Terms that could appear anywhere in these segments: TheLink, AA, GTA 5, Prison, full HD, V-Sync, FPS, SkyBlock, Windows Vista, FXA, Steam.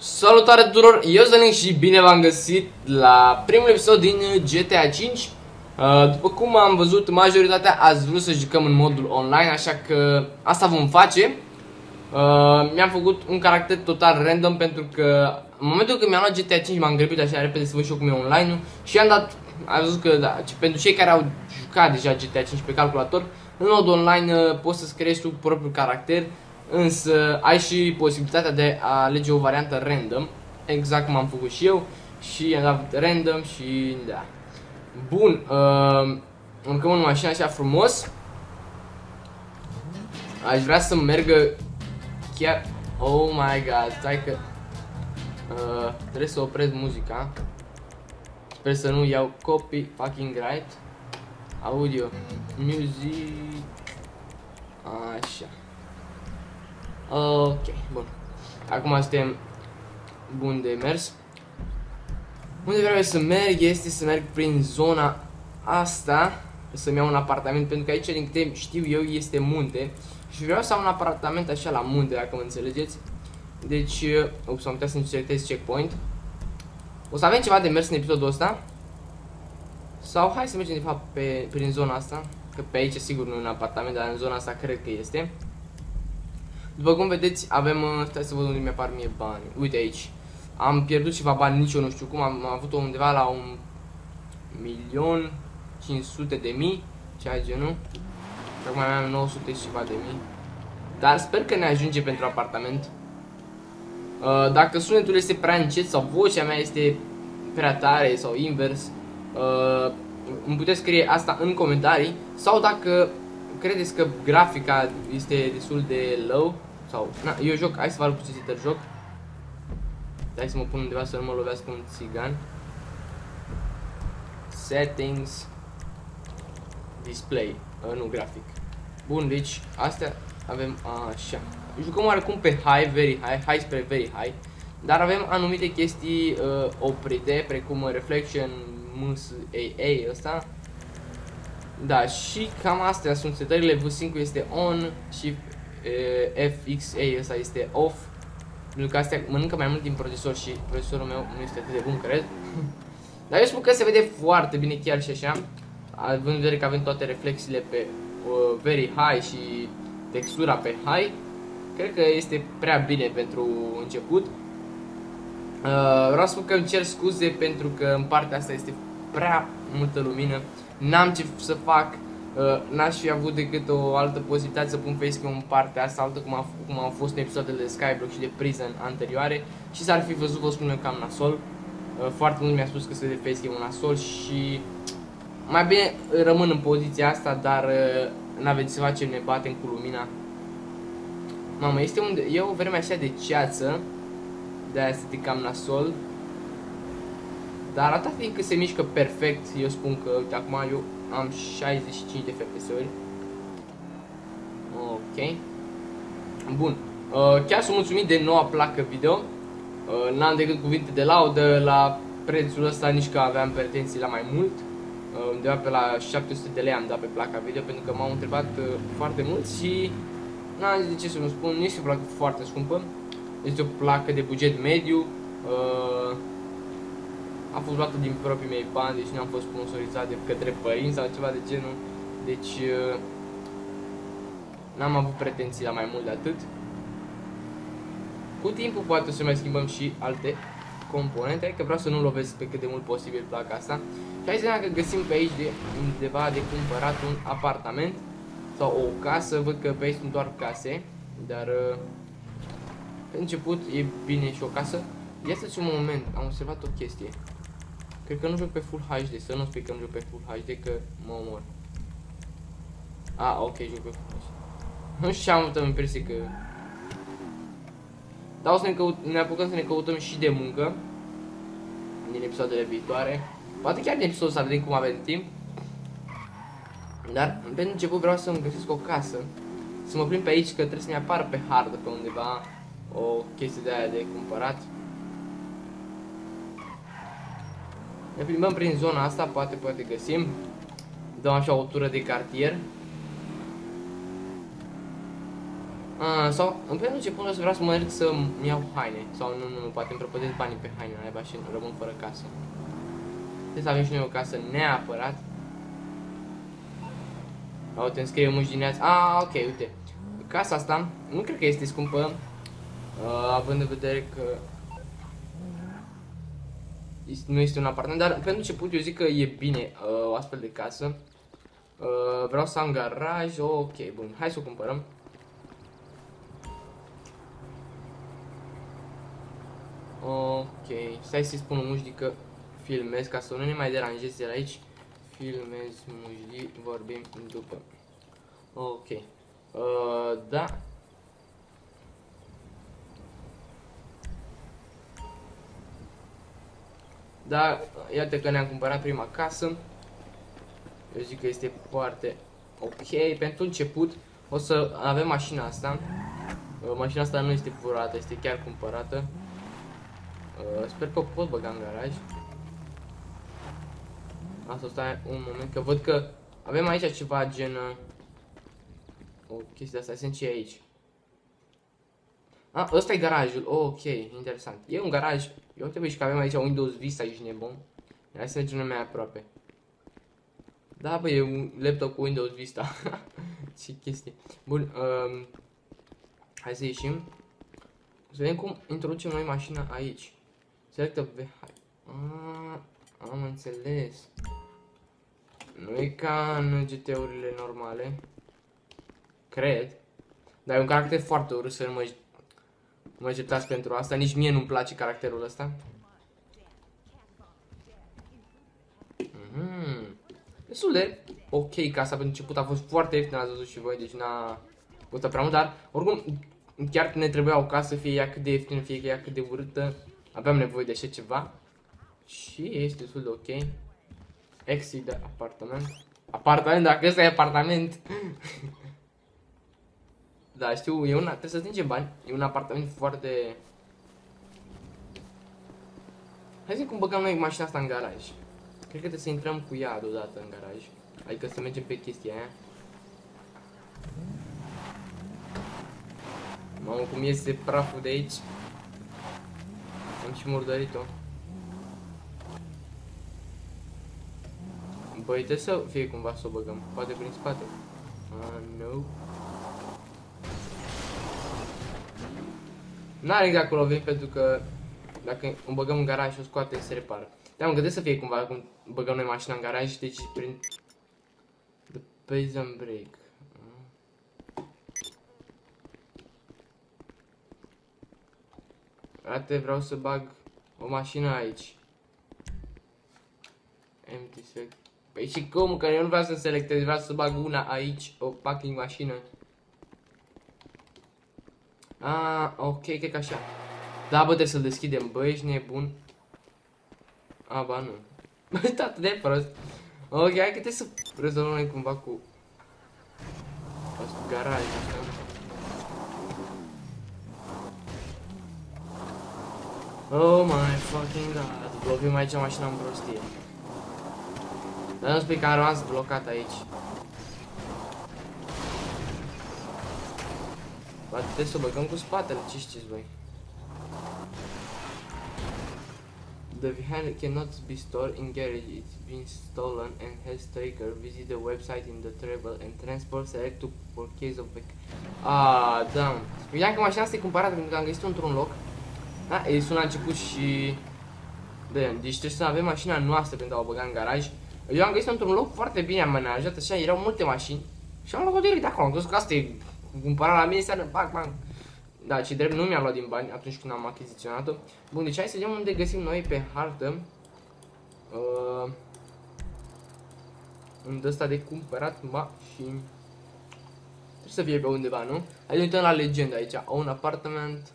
Salutare tuturor, eu sunt TheLink și bine v-am găsit la primul episod din GTA 5. După cum am văzut, majoritatea ați vrut să jucăm în modul online, așa că asta vom face. Mi-am făcut un caracter total random pentru că în momentul când mi-am luat GTA 5 m-am grăbit așa repede să văd și eu cum e online-ul. Și am dat, am văzut că da, pentru cei care au jucat deja GTA 5 pe calculator, în mod online poți să-ți creezi tu propriul caracter, însă ai și posibilitatea de a alege o variantă random, exact cum am făcut și eu, și am dat random și da. Bun, urcăm în mașină așa frumos. Aș vrea să mergă chiar... Oh my god, stai că... trebuie să opresc muzica. Sper să nu iau copy fucking right. Audio, music. Așa. Ok, bun. Acum suntem bun de mers. Unde vreau să merg este să merg prin zona asta. Să-mi iau un apartament, pentru că aici, din câte știu eu, este munte. Și vreau să am un apartament așa la munte, dacă mă înțelegeți. Deci, ups, am putea să-mi selectez checkpoint. O să avem ceva de mers în episodul ăsta. Sau hai să mergem de fapt prin zona asta. Că pe aici sigur nu e un apartament, dar în zona asta cred că este. După cum vedeți, avem, stai să văd unde mi-apar mie bani. Uite aici. Am pierdut ceva bani, nici eu nu știu cum, am avut-o undeva la 1.500.000, ceea genul. Și acum mai am 900 și ceva de mii. Dar sper că ne ajunge pentru apartament. Dacă sunetul este prea încet sau vocea mea este prea tare sau invers, îmi puteți scrie asta în comentarii. Sau dacă credeți că grafica este destul de low sau... Na, eu joc, hai să vă arăt puțin joc. Hai să mă pun undeva să nu mă lovească un țigan. Settings, display, nu grafic. Bun, deci astea avem așa. Jucăm oarecum pe high, very high, high spre very high. Dar avem anumite chestii oprite, precum reflection, ms, AA ăsta. Da, și cam astea sunt setările. V-Sync este on și FXA ăsta este off. Pentru că astea mănâncă mai mult din procesor și procesorul meu nu este atât de bun, cred. Dar eu spun că se vede foarte bine chiar și așa, având în vedere că avem toate reflexiile pe very high și textura pe high. Cred că este prea bine pentru început. Vreau să spun că îmi cer scuze pentru că în partea asta este prea multă lumină. N-am ce să fac, n-aș fi avut decât o altă posibilitate să pun facecam în partea asta, altă cum au fost în episoadele de SkyBlock și de Prison anterioare. Și s-ar fi văzut, vă spun eu, cam nasol. Foarte mult mi-a spus că se de facecam nasol și... Mai bine rămân în poziția asta, dar n-aveți ceva ce ne batem cu lumina. Mamă, este unde... e o vreme așa de ceață. De-aia se de cam nasol. Dar atât timp cât se mișcă perfect, eu spun că, uite, acum eu am 65 de FPS-uri. Ok. Bun. Chiar sunt mulțumit de noua placă video. N-am decât cuvinte de laudă, la prețul ăsta nici că aveam pretenții la mai mult. Undeva pe la 700 de lei am dat pe placa video, pentru că m-au întrebat foarte mult și n-am zis de ce să nu spun, nu este o placă foarte scumpă. Este o placă de buget mediu. A fost luată din proprii mei bani, deci nu am fost sponsorizat de către părinți sau ceva de genul. Deci n-am avut pretenții la mai mult de atât. Cu timpul poate o să mai schimbăm și alte componente, că vreau să nu lovesc pe cât de mult posibil placa asta. Și hai să vedem dacă găsim pe aici de undeva de cumpărat un apartament sau o casă. Văd că pe aici sunt doar case, dar pe început e bine și o casă. Ia să-ți un moment, am observat o chestie. Cred că nu joc pe full HD, să nu spui că nu joc pe full HD, că mă omor. Ah, ok, joc pe full HD. Nu știu, am avut impresie că... Dar o să ne apucăm să ne căutăm și de muncă din episoadele viitoare. Poate chiar din episodul să vedem cum avem timp. Dar pentru început vreau să-mi găsesc o casă. Să mă prind pe aici, că trebuie să-mi apară pe hartă pe undeva o chestie de aia de cumpărat. Ne plimbăm prin zona asta, poate găsim. Dăm așa o tură de cartier. Sau în primul ce până vreau să merg să-mi iau haine. Sau nu, poate îmi prăpădesc banii pe haine alea și rămân fără casă. Trebuie să avem și noi o casă neapărat. O, te înscrie mâși dimineața. Ok, uite. Casa asta nu cred că este scumpă, având în vedere că nu este un apartament, dar pentru început eu zic că e bine o astfel de casă. Vreau să am garaj, ok, bun, hai să o cumpărăm. Ok, stai să-i spun mușdii că filmez, ca să nu ne mai deranjez de aici. Filmez, mușdii, vorbim după. Ok, da. Dar iată că ne-am cumpărat prima casă. Eu zic că este foarte ok. Pentru început o să avem mașina asta. Mașina asta nu este furată, este chiar cumpărată. Sper că o pot băga în garaj. Asta stai un moment, că văd că avem aici ceva gen o chestie asta, sunt ce e aici. Ăsta e garajul, ok, interesant. E un garaj, eu trebuie și că avem aici Windows Vista, ești nebun. Hai să mergem mai aproape. Da, bă, e un laptop cu Windows Vista. Ce chestie. Bun, hai să ieșim. Să vedem cum introducem noi mașina aici. Selectă VH. Am înțeles. Nu e ca în GT-urile normale. Cred. Dar e un caracter foarte urât, să nu mă acceptați pentru asta. Nici mie nu-mi place caracterul ăsta. Destul de ok casa pentru început, a fost foarte ieftin, ați văzut și voi, deci n-a costat prea mult, dar oricum chiar ne trebuia o casă, fie ea cât de ieftină, fie ea cât de urâtă, aveam nevoie de așa ceva și este destul de ok. Exit apartament. Apartament, dacă ăsta e apartament. Da, știu, e una, trebuie să strângem bani, e un apartament foarte... Hai să cum băgăm noi mașina asta în garaj. Cred că trebuie să intrăm cu ea deodată în garaj. Adică să mergem pe chestia aia. Mamă, cum iese praful de aici. Am și murdărit-o. Băi, trebuie să fie cumva să o băgăm. Poate prin spate. Nu. N-are exact acolo vin, pentru că dacă o băgăm în garaj și o scoate, se repară. Dar mă gândesc să fie cumva cum băgăm noi mașina în garaj, deci prin The Prison Break. Frate, vreau să bag o mașină aici. Empty select. Păi și cum? Că eu nu vreau să selectez, vreau să bag una aici, o fucking mașină. Ok, cred că așa. Da, bă, trebuie să-l deschidem, bă, ești nebun. Ba nu. Bă, atât de prost. Ok, hai că trebuie să rezolvăm noi cumva cu garaj, așa. Oh my fucking god. Blocăm aici mașina în prostie. Dar nu spui că am rămas blocat aici. Poate trebuie să o băgăm cu spatele, ce știți voi? The vehicle cannot be stored in garage, it's been stolen and has taker. Visit the website in the travel and transport select to purchase of vehicle. Da. Vedeam că mașina asta e cumpărată pentru că am găsit-o într-un loc. Da, e sunat început și... Deci trebuie să avem mașina noastră pentru a o băga în garaj. Eu am găsit-o într-un loc foarte bine amenajat, așa, erau multe mașini. Și am luat-o direct acolo, am găsit că asta e cumpărat la mine, seara, bang, bang. Da, ce drept nu mi-a luat din bani atunci când am achiziționat-o. Bun, deci hai să vedem unde găsim noi pe hartă unde ăsta de cumpărat mașini. Trebuie să fie pe undeva, nu? Hai să uităm la legenda aici. Own apartment,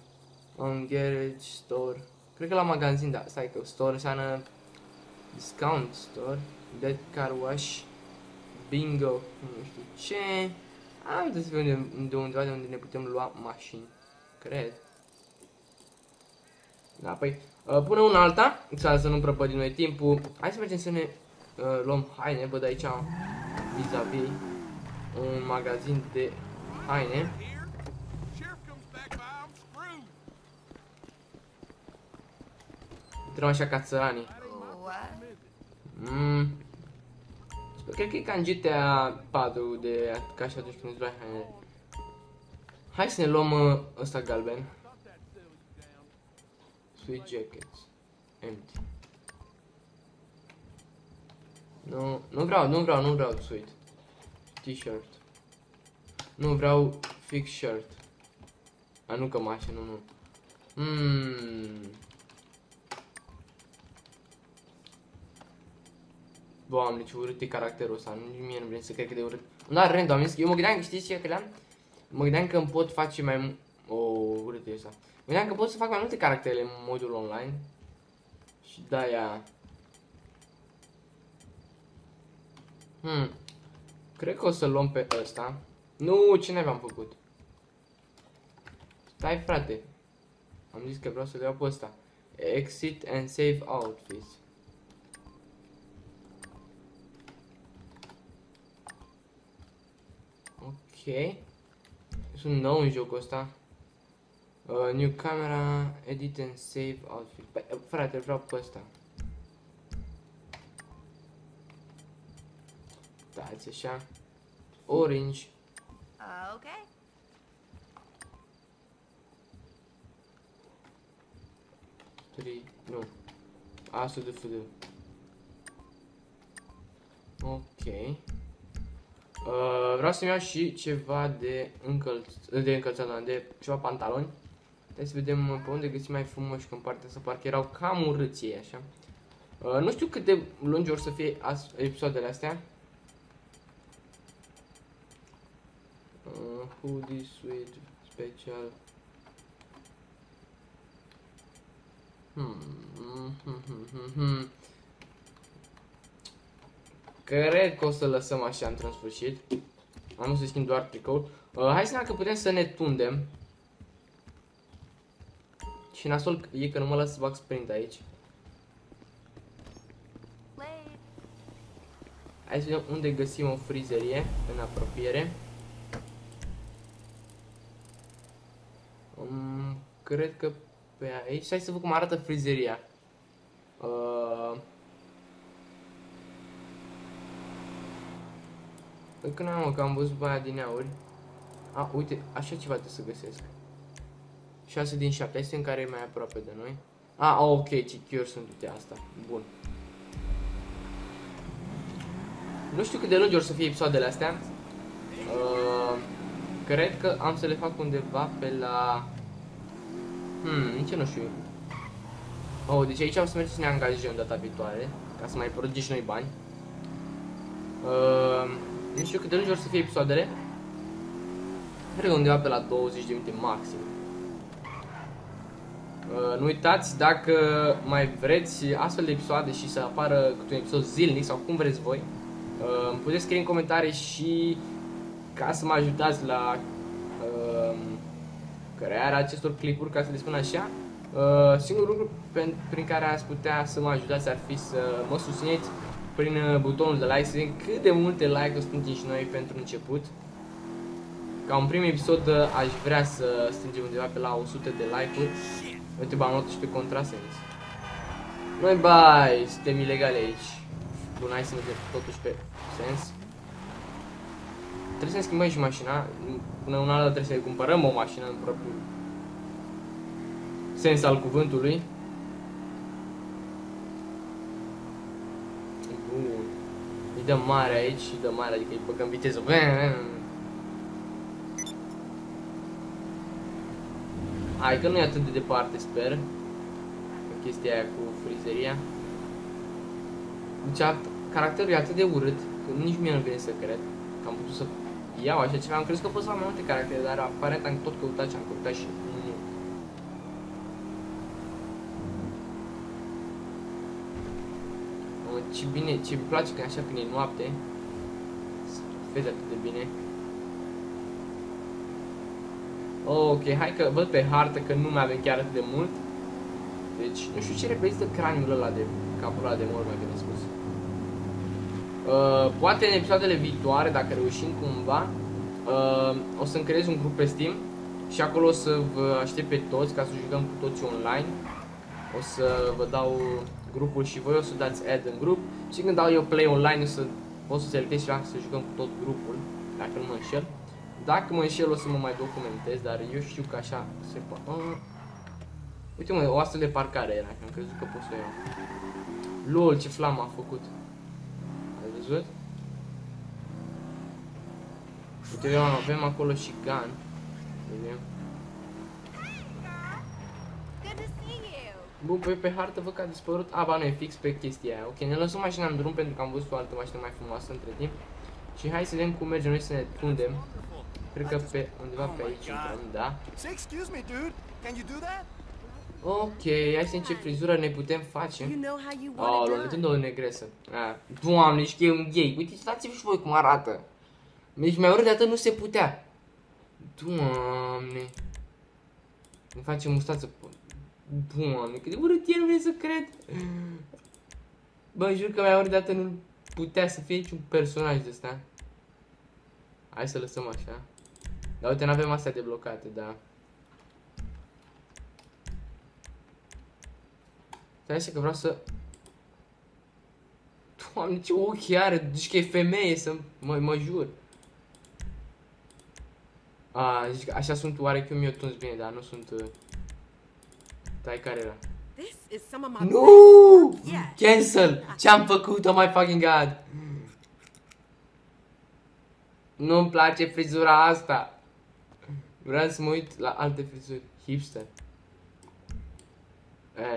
own garage, store. Cred că la magazin, da, stai că store înseamnă discount store. Dead car wash, bingo, nu știu ce. Am de să vedem de undeva de unde ne putem lua mașini. Cred. Da, păi, pune una alta, să nu prăpădim noi timpul. Hai să mergem să ne luăm haine, văd aici vis-a-vis un magazin de haine. intrăm așa ca țăranii. Cred că e ca în GTA 4 de ca și atunci când îți luai hainele. Hai să ne luăm ăsta galben. Sweet jackets. Empty. Nu, nu vreau sweet. T-shirt. Nu vreau fix shirt. A, nu cămașă, nu. Doamne, ce urât e caracterul ăsta, nu, mie nu vine să cred că de urât. Dar random, eu mă gândeam că știți ce credeam? Mă gândeam că îmi pot face mai urât e ăsta. Mă gândeam că pot să fac mai multe caractere în modul online. Și de-aia cred că o să luăm pe ăsta. Nu, ce n-aveam făcut? Stai, frate. Am zis că vreau să le iau pe ăsta. Exit and save outfits. Ok. Sunt nou în jocul ăsta. New camera, edit and save outfit. Păi, frate, vreau pe ăsta. Dați așa. Orange. Ok. Nu. Asta de fudă. Ok. Vreau să-mi iau și ceva de încălțat, de ceva pantaloni. Hai să vedem pe unde găsim mai frumoși, că în partea asta parcă erau cam urâții, așa. Nu știu cât de lungi or să fie episoadele astea. Hoodie, suit, special. Cred că o să lăsăm așa într-un sfârșit. Am să schimb doar tricoul. Hai să ne că putem să ne tundem. Și nasol e că nu mă las să fac sprint aici. Hai să vedem unde găsim o frizerie în apropiere. Cred că pe aici. Hai să văd cum arată frizeria. Încă n-am, că am văzut pe aia din aur. A, uite, așa ceva trebuie să găsesc. 6 din 7, este în care e mai aproape de noi. A, ok, secure sunt, uite asta. Bun. Nu știu cât de lungi or să fie episoadele astea. Cred că am să le fac undeva pe la... nici nu știu. Deci aici o să mergem să ne angajăm data viitoare, ca să mai producem și noi bani. Nu știu cât de lungi or să fie episoadele. Cred că undeva pe la 20 de minute maxim. Nu uitați, dacă mai vreți astfel de episoade și să apară câte un episod zilnic sau cum vreți voi, îmi puteți scrie în comentarii și ca să mă ajutați la crearea acestor clipuri, ca să le spun așa. Singurul lucru prin care ați putea să mă ajutați ar fi să mă susțineți prin butonul de like, să vedem cât de multe like o strângem și noi pentru început. Ca un prim episod aș vrea să strângem undeva pe la 100 de like-uri. Uite, am luat și pe contrasens. Noi, bai, suntem ilegali aici. Bun, hai să mergem totuși pe sens. Trebuie să ne schimbăm și mașina. Până una alta trebuie să cumpărăm o mașină în propriul sens al cuvântului. Bun. Îi dăm mare aici și dăm mare, adică îi băgăm viteză. Hai că nu e atât de departe, sper. Chestia aia cu frizeria. Deci caracterul e atât de urât că nici mie nu vine să cred că am putut să iau așa ceva. Am crezut că pot să fac mai multe caractere, dar aparent am tot căutat și am căutat și nu. Ce bine, ce îmi place că așa când e noapte se vede atât de bine. Ok, hai că văd pe hartă că nu mai avem chiar atât de mult. Deci, nu știu ce reprezintă craniul ăla de capul ăla de mor, mai bine spus. Poate în episoadele viitoare, dacă reușim cumva, o să-mi creez un grup pe Steam și acolo o să vă aștept pe toți ca să jucăm cu toți online. o să vă dau grupul și voi o să dați add în grup și când dau eu play online o să pot să selectez și să jucăm cu tot grupul, dacă nu mă înșel. Dacă mă înșel o să mă mai documentez, dar eu știu că așa se poate. Uite mă, o astfel de parcare era, că am crezut că pot să o iau. LOL, ce flamă a făcut. Ai văzut? Uite, avem acolo și gun. Vedem. Bun, păi pe hartă văd că a dispărut. A, ba nu, e fix pe chestia aia. Ok, ne lăsăm mașina în drum pentru că am văzut o altă mașină mai frumoasă între timp. Și hai să vedem cum mergem noi să ne tundem. Cred că pe undeva pe aici intrăm, da. Ok, hai să ce frizură ne putem face. Oh, l-am uitat o negresă. Doamne, știe un gay. Uitați-vă și voi cum arată. Deci mai urât de atât nu se putea. Doamne. Ne face mustață. Doamne, cât de urât e, nu vrei să cred. Bă, jur că mai urât de atât nu putea să fie niciun personaj de ăsta. Hai să lăsăm așa. Dar uite, n-avem astea deblocate, da. Stai așa că vreau să... Doamne, ce ochi are, zici că e femeie, să mă jur. A, zici că așa sunt oarecum eu tuns bine, dar nu sunt... Stai, care era? Nu! Cancel! Ce-am făcut, oh my fucking god! Nu-mi place frizura asta. Vreau să mă uit la alte frizuri. Hipster.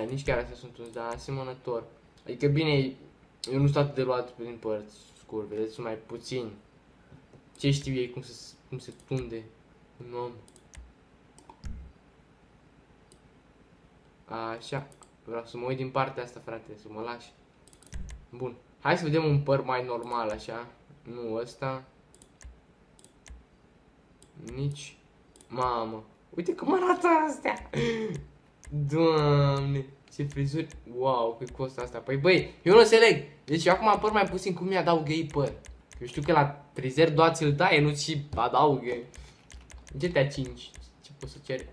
Nici chiar astea sunt uns, dar asemănător. Adică bine, eu nu sunt atât de luat prin părți scurte, vedeți, sunt mai puțini. Ce știu ei cum se tunde un om. Așa, vreau să mă uit din partea asta, frate, să mă lași. Bun, hai să vedem un păr mai normal, așa. Nu ăsta. Nici. Mamă, uite cum arată astea. Doamne, ce frizuri. Wow, cât costă asta. Păi băi, eu nu înțeleg. Deci acum păr mai puțin, cum mi-adaugă ei păr? Eu știu că la frizer doar ți-l taie, nu ți adaugă. GTA 5, ce poți să ceri?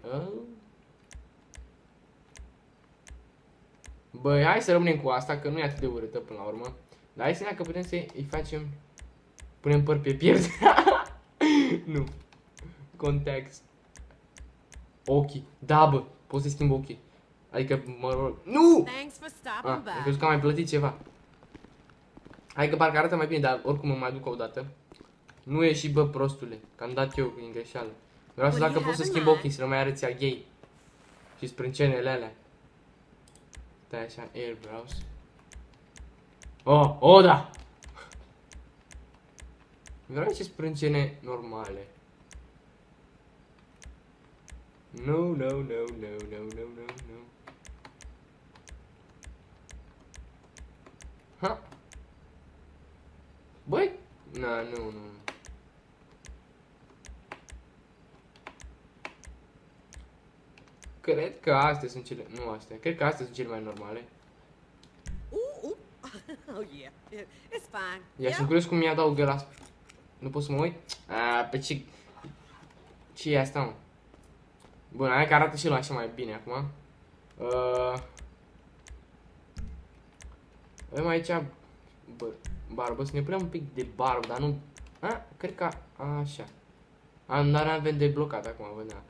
Băi, hai să rămânem cu asta, că nu e atât de urâtă până la urmă. Dar hai să ne dea că putem să-i facem... Punem păr pe pierd. Nu. Context. Ochii. Da, bă. Pot să schimb ochii. Adică mă rog. Nu! Am crezut că am mai plătit ceva. Hai că parcă arată mai bine, dar oricum mă mai duc o dată. Nu e și bă, prostule, că am dat eu prin greșeală. Vreau să dacă pot să schimb ochii, să nu mai arăți a gay. Și sprâncenele alea. Stai așa, airbrows. Oh, oh da! Vreau niște sprâncene normale. Nu, no, nu, no, nu, no, nu, no, nu, no, nu, no, nu, no. Ha? Băi? Na, nu, nu. Cred că astea sunt cele... Nu astea. Cred că astea sunt cele mai normale. Ia, sunt curios cum mi-adaugă la... Nu pot să mă uit? Pe ce... Ce e asta, mă? Bun, aia că arată și el așa mai bine acum. Avem aici barbă, să ne punem un pic de barbă, dar nu... Cred că așa. Dar avem deblocat acum, vedea.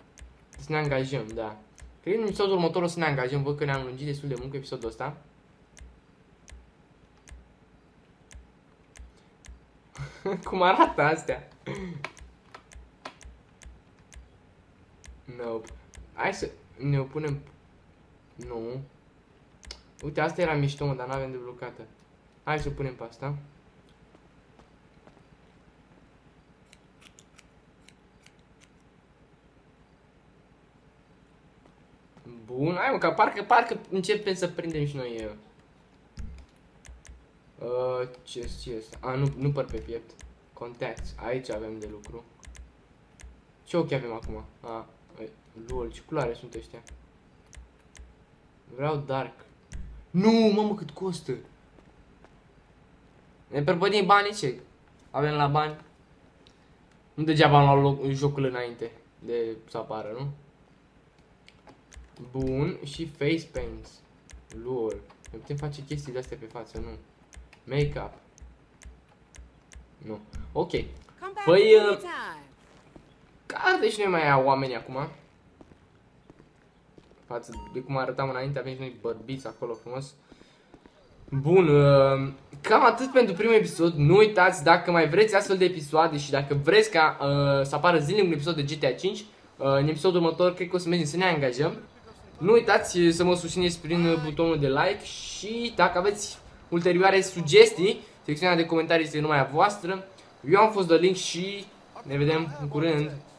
Să ne angajăm, da. Cred că în episodul următor o să ne angajăm, văd că ne-am lungit destul de mult cu episodul ăsta. Cum arată astea? Nope. Hai să ne opunem. Nu. Uite, asta era mișto, mă, dar n-avem deblocată. Hai să o punem pe asta. Bun, hai mă, ca parcă începem să prindem și noi. Ce este? Nu păr pe piept. Contacts, aici avem de lucru. Ce ochi avem acum? Lol, ce culoare sunt ăștia? Vreau dark. Nu, mamă, cât costă. Ne perpădim banii, ce? Avem la bani. Nu degeaba am luat jocul înainte de să apară, nu? Bun, și face paints. Lol. Nu putem face chestii de astea pe față, nu. Make-up. Nu. Ok. Păi... Arde și noi mai au oameni acum. Față de cum arătam înainte, avem și noi bărbiți acolo frumos. Bun, cam atât pentru primul episod. Nu uitați, dacă mai vreți astfel de episoade și dacă vreți ca să apară zilnic un episod de GTA 5, în episodul următor cred că o să mergem să ne angajăm. Nu uitați să mă susțineți prin butonul de like și dacă aveți ulterioare sugestii, secțiunea de comentarii este numai a voastră. Eu am fost TheLink și ne vedem în curând.